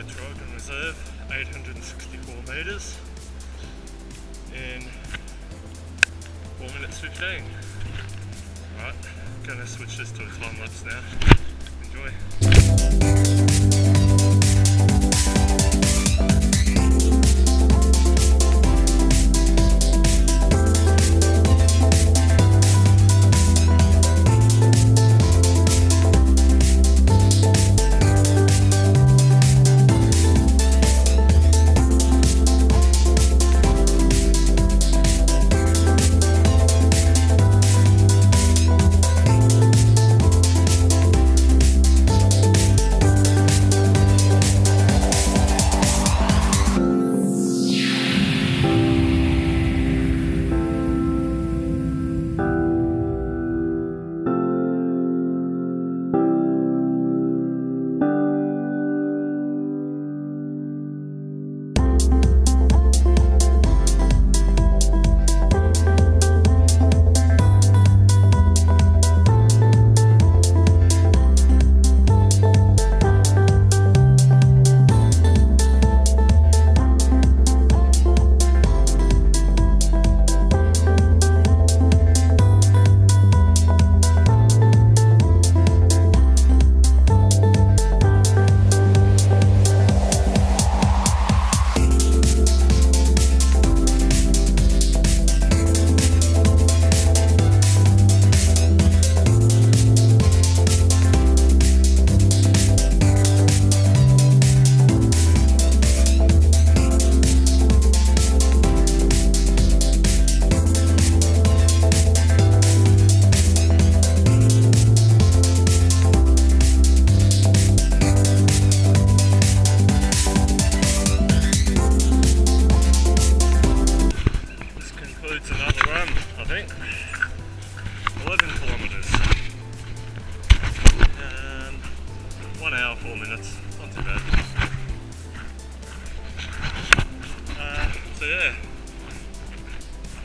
Traralgon Reserve, 864 meters in 4 minutes 15. Alright, I'm going to switch this to a time lapse now. Enjoy.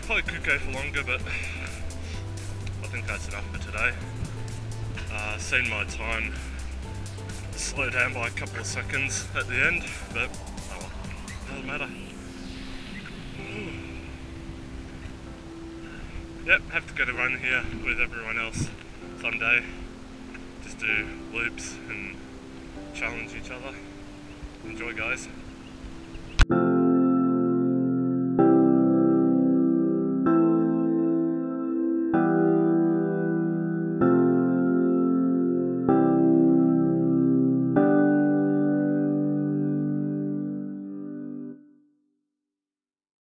Probably could go for longer, but I think that's enough for today. I've seen my time slow down by a couple of seconds at the end, but oh well, doesn't matter. Yep, have to get a run here with everyone else someday. Just do loops and challenge each other. Enjoy, guys.